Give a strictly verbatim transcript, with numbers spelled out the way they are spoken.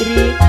Three.